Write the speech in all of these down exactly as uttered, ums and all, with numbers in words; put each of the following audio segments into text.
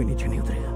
कोई नीचे नहीं उतरेगा।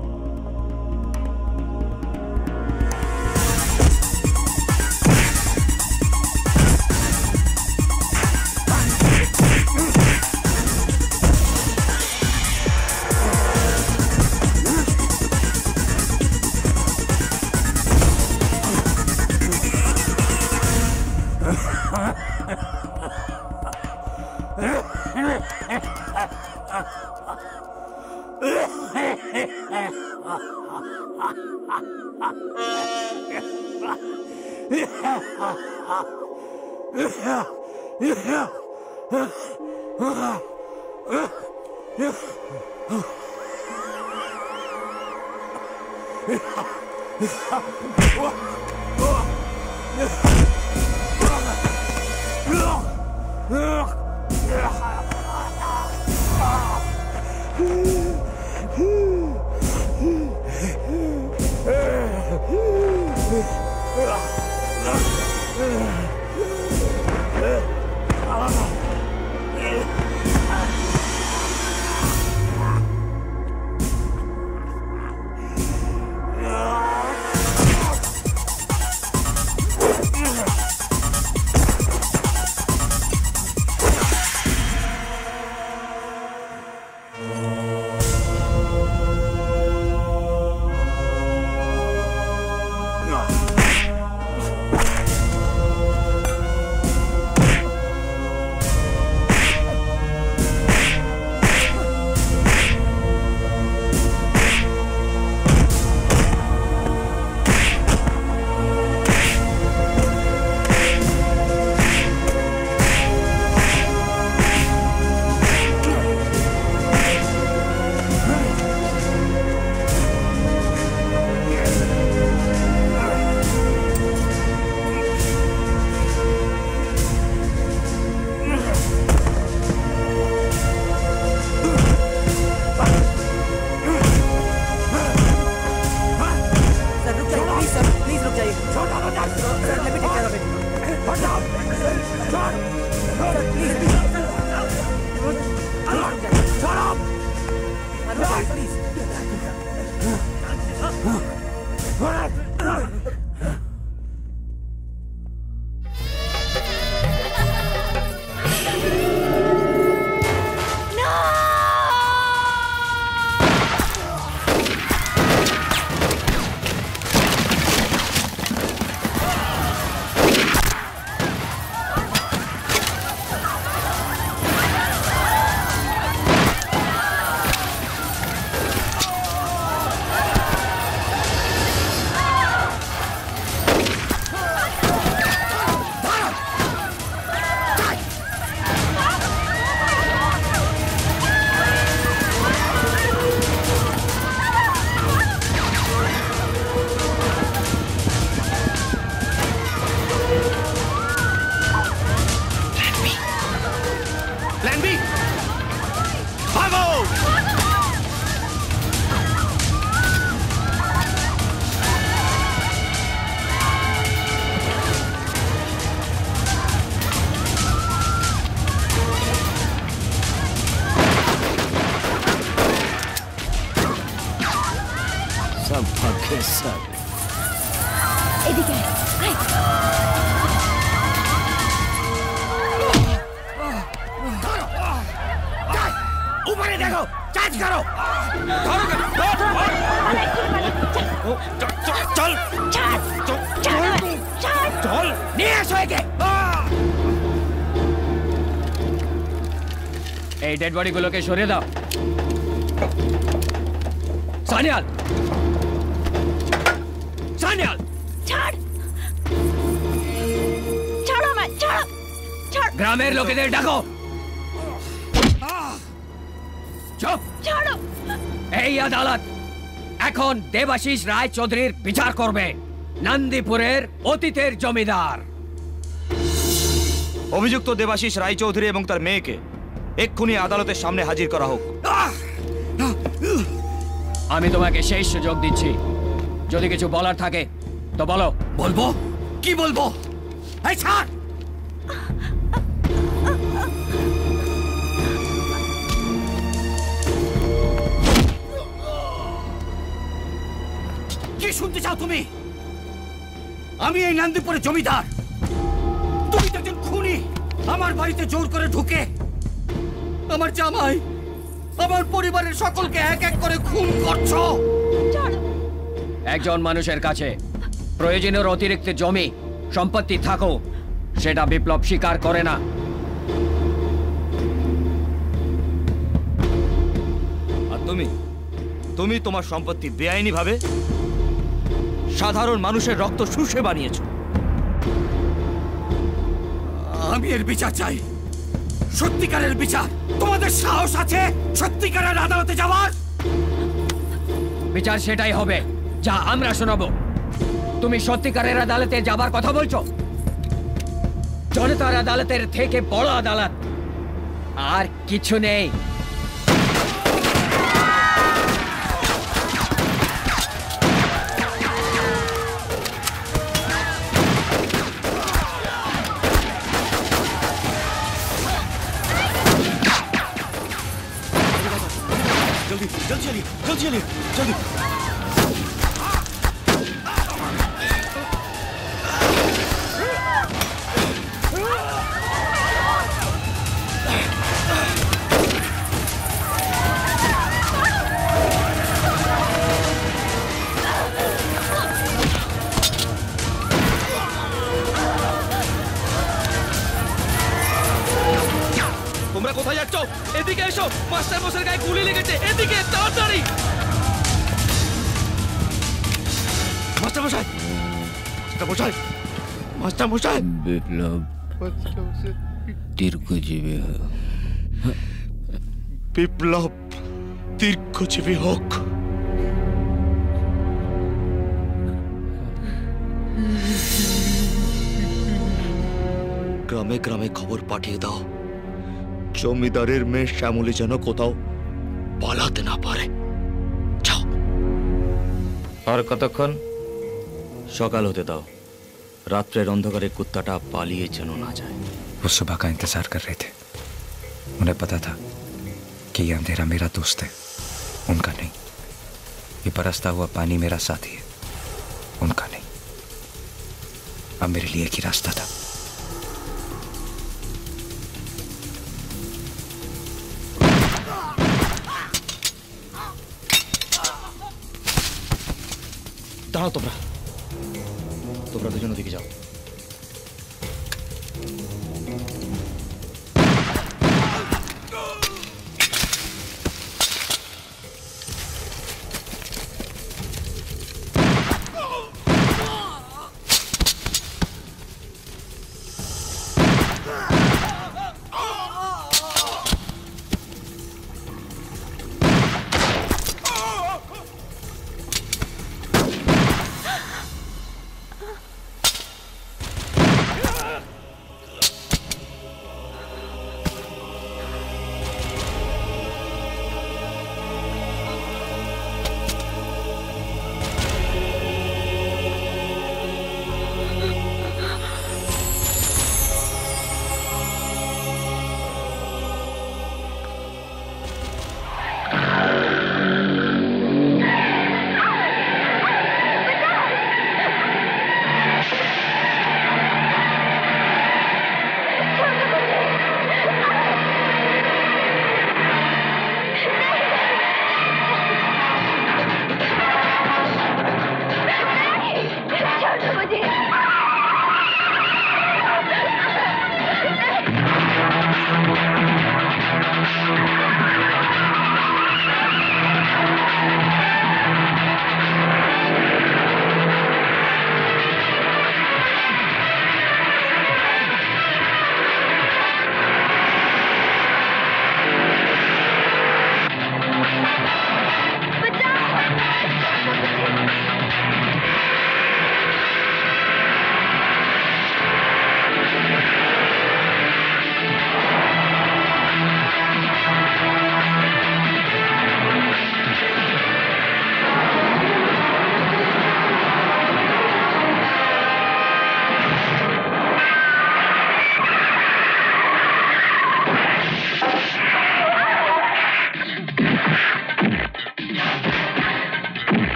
डेड बॉडी को लोकेश हो रहे था सान्याल सान्याल छोड़ छोड़ो मैं छोड़ छोड़ ग्रामेर लोकेश डाको चुप छोड़ो এই আদালত এখন দেবাশিস রায় চৌধুরীর বিচার করবে নন্দীপুরের অতীতের জমিদার অভিযুক্ত দেবাশিস রায় চৌধুরী এবং তার মেয়েকে এক্ষুনি আদালতের সামনে হাজির করা হোক। আমি তোমাকে শেষ সুযোগ দিচ্ছি। যদি কিছু বলার থাকে তো বলো। বলবো? কি বলবো? এই ছাড়। চাও তুমি? আমি এই নন্দীপুরের জমিদার। তুমি তো একজন খুনি। আমার বাড়িতে জোর করে ঢুকে আমার জামাই আমার পরিবারের সকলকে এক এক করে খুন করছো। একজন মানুষের কাছে প্রয়োজনের অতিরিক্ত জমি সম্পত্তি থাকো সেটা বিপ্লব স্বীকার করে না। আর তুমি তুমি তোমার সম্পত্তি বেআইনিভাবে সাধারণ মানুষের রক্ত শুষে বানিয়েছো। আমি এর বিচার চাই, সত্যিকারের বিচার। তোমাদের সাহস আছে সত্যিকারের আদালতে যাওয়ার? বিচার সেটাই হবে যা আমরা শোনাবো। তুমি সত্যিকারের আদালতে যাবার কথা বলছো? জনতার আদালতের থেকে বড় আদালত আর কিছু নেই। चलिए चलिए বিপ্লব দীর্ঘজীবী হোক। গ্রামে গ্রামে খবর পাঠিয়ে দাও জমিদারের মেয়ে শ্যামলী যেন কোথাও পালাতে না পারে। যাও, আর কতক্ষণ? সকাল হতে দাও। रात्रे अंधकारे कुत्ता पालिए चलो ना जाए। वो सुबह का इंतजार कर रहे थे। उन्हें पता था कि ये अंधेरा मेरा दोस्त है, उनका नहीं। ये बरसता हुआ पानी मेरा साथी है, उनका नहीं। अब मेरे लिए एक ही रास्ता था। दाओ तुम्हारा তোমরা দুজন ওদিকে যাও।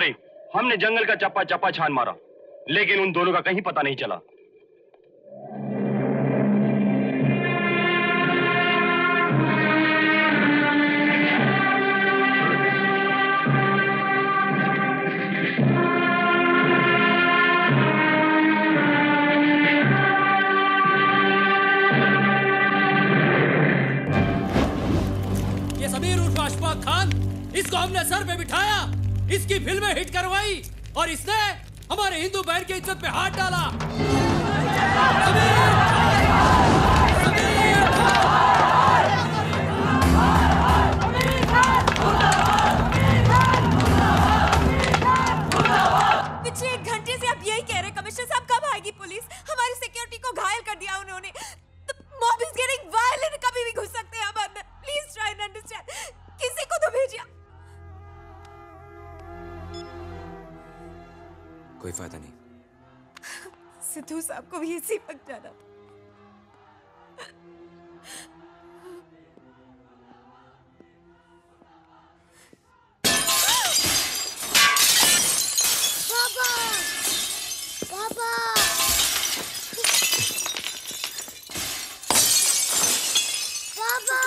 मारे हमने जंगल का चप्पा चप्पा छान मारा, लेकिन उन दोनों का कहीं पता नहीं चला। इसको हमने सर पे बिठाया, इसकी फिल्में हिट करवाई और इसने हमारे हिंदू बहन की इज्जत पे हाथ डाला। पिछले एक घंटे से आप यही कह रहे कमिश्नर साहब, कब आएगी पुलिस? हमारी सिक्योरिटी को घायल कर दिया उन्होंने। मॉब इज गेटिंग वायलेंट, कभी भी घुस सकते हैं आप अंदर। प्लीज ट्राई एंड अंडरस्टैंड, किसी को तो भेजिए। कोई फायदा नहीं, सिद्धू साहब को भी इसी वक्त जाना था। पापा, पापा। पापा।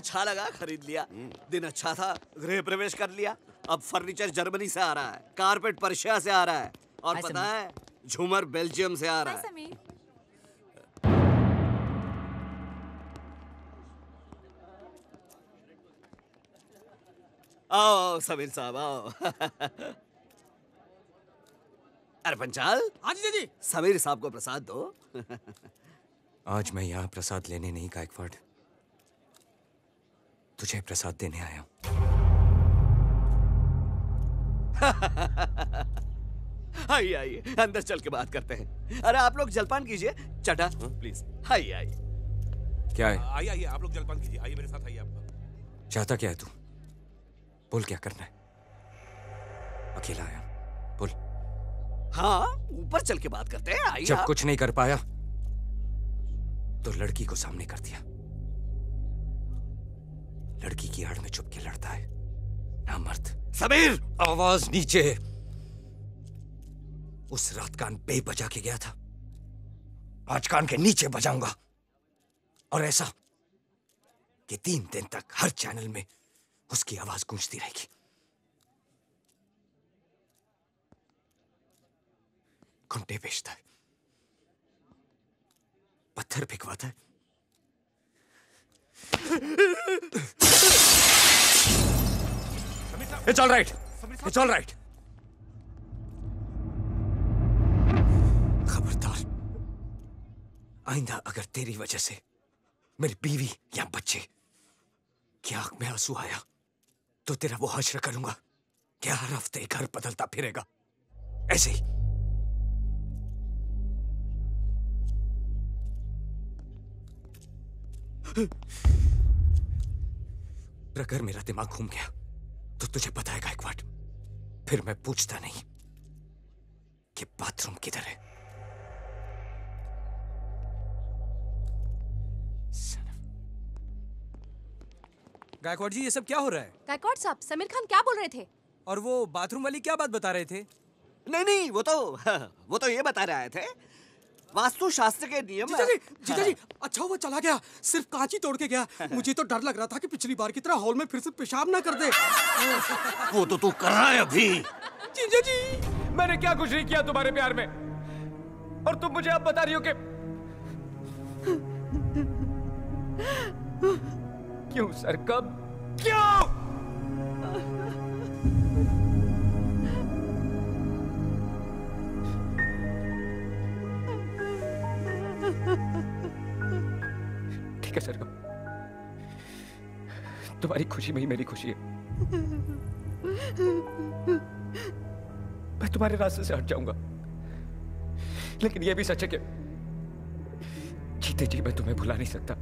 अच्छा लगा, खरीद लिया। दिन अच्छा था, गृह प्रवेश कर लिया। अब फर्नीचर जर्मनी से आ रहा है, कारपेट पर्शिया से आ रहा है और पता है झूमर बेल्जियम से आ रहा है। समीर, आओ समीर साहब आओ। अरे पंचाल, हाँ जी जी, समीर साहब को प्रसाद दो। आज मैं यहाँ प्रसाद लेने नहीं, गायकवाड़, तुझे प्रसाद देने आया हूं। आइए आइए, अंदर चल के बात करते हैं। अरे आप लोग जलपान कीजिए। चटा प्लीज, आइए आइए। क्या है? आइए आइए, आप लोग जलपान कीजिए। आइए मेरे साथ, आइए। आप चाहता क्या है तू? बोल, क्या करना है? अकेला आया, बोल। हाँ, ऊपर चल के बात करते हैं। आइए। जब आप कुछ नहीं कर पाया तो लड़की को सामने कर दिया। लड़की की आड़ में चुपके लड़ता है ना मर्द। समीर, आवाज नीचे। उस रात कान पे बजा के गया था, आज कान के नीचे बजाऊंगा। और ऐसा कि तीन दिन तक हर चैनल में उसकी आवाज गूंजती रहेगी। घुंटे बेचता है, पत्थर फेंकवाता है। It's all right. It's all right. खबरदार, आइंदा अगर तेरी वजह से मेरी बीवी या बच्चे की आंख में आंसू आया तो तेरा वो हश्र करूंगा क्या हर हफ्ते घर बदलता फिरेगा ऐसे ही। अगर मेरा दिमाग घूम गया तो तुझे पता है गायकवाड़, फिर मैं पूछता नहीं कि बाथरूम किधर है। गायकवाड़ जी, ये सब क्या हो रहा है? गायकवाड़ साहब, समीर खान क्या बोल रहे थे? और वो बाथरूम वाली क्या बात बता रहे थे? नहीं नहीं, वो तो वो तो ये बता रहे थे वास्तुशास्त्र के नियम। जीजा जी, जीजा जी, अच्छा वो चला गया, सिर्फ कांच ही तोड़ के गया। मुझे तो डर लग रहा था कि पिछली बार की तरह हॉल में फिर से पेशाब ना कर दे। वो तो तू कर रहा है अभी। जीजा जी, मैंने क्या कुछ नहीं किया तुम्हारे प्यार में, और तुम मुझे अब बता रही हो कि क्यों सरगम, क्यों? ठीक है सरगम, तुम्हारी खुशी में ही मेरी खुशी है। मैं तुम्हारे रास्ते से हट जाऊंगा, लेकिन यह भी सच है कि जीते जी मैं तुम्हें भुला नहीं सकता।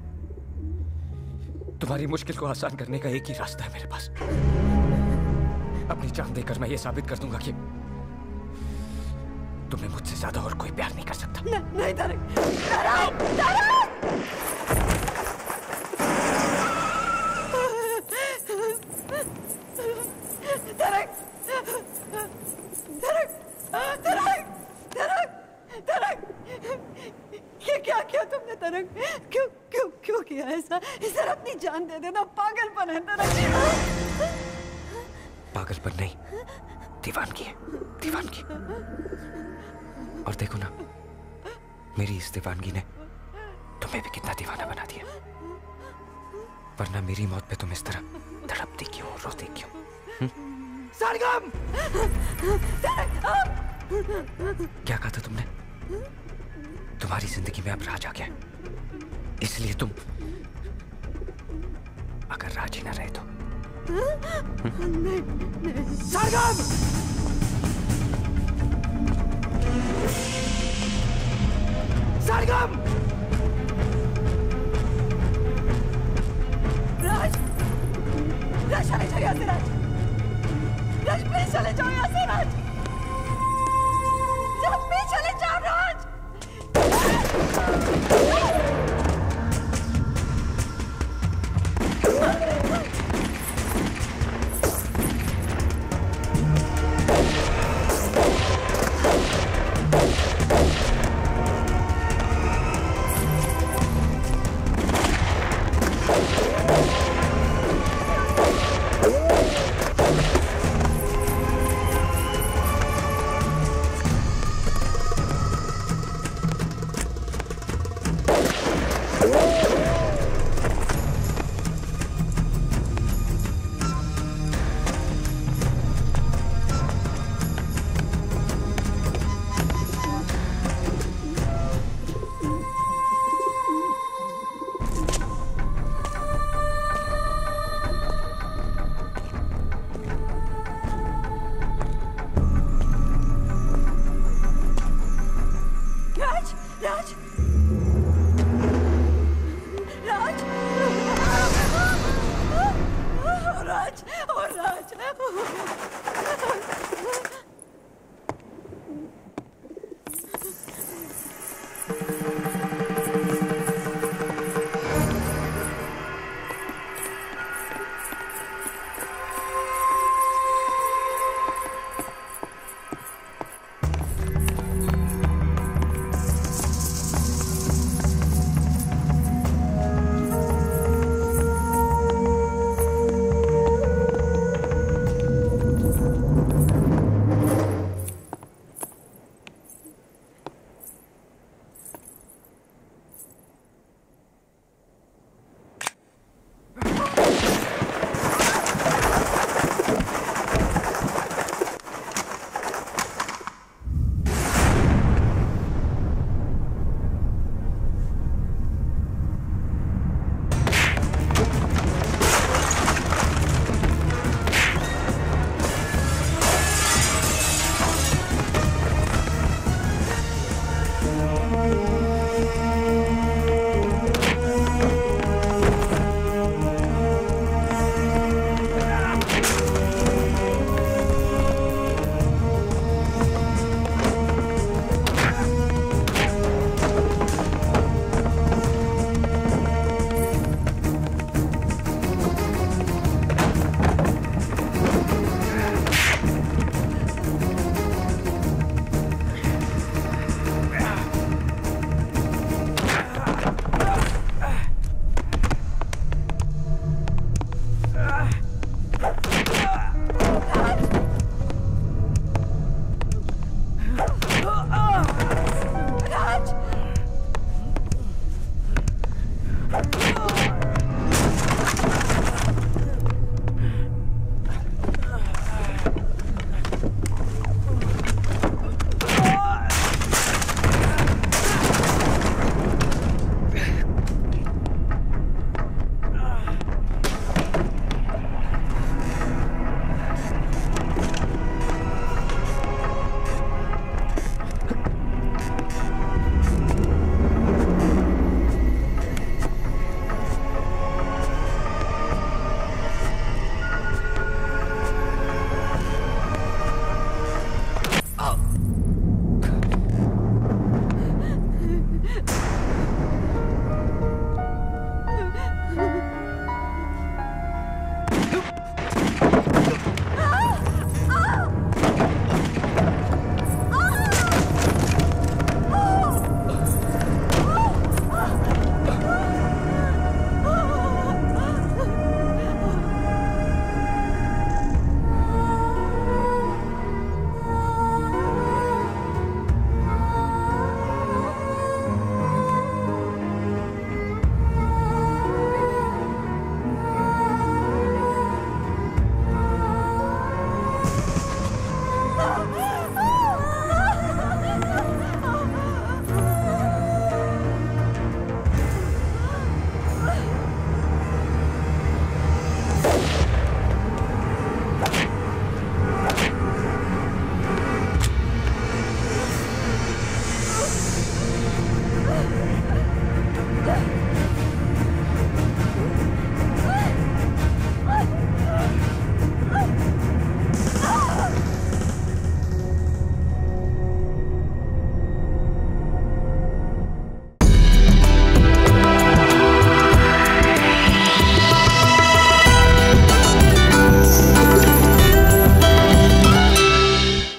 तुम्हारी मुश्किल को आसान करने का एक ही रास्ता है मेरे पास। अपनी जान देकर मैं ये साबित कर दूंगा कि तुम्हें मुझसे ज्यादा और कोई प्यार नहीं कर सकता। न, नहीं तारक, तारक, तारक! तारक, तारक, तारक, तारक, तारक! ये क्या किया तुमने तारक? क्यों क्यों क्यों किया ऐसा? इस तरह अपनी जान दे देना पागलपन है तारक। पागलपन नहीं, दीवानगी है, दीवानगी। और देखो ना, मेरी इस दीवानगी ने तुम्हें भी कितना दीवाना बना दिया। वरना मेरी मौत पे तुम इस तरह तड़पती क्यों, रोती क्यों? सरगम! क्या कहा था तुमने? तुम्हारी जिंदगी में अब राज आ गया, इसलिए तुम अगर राजी ना रहे तो। सरगम!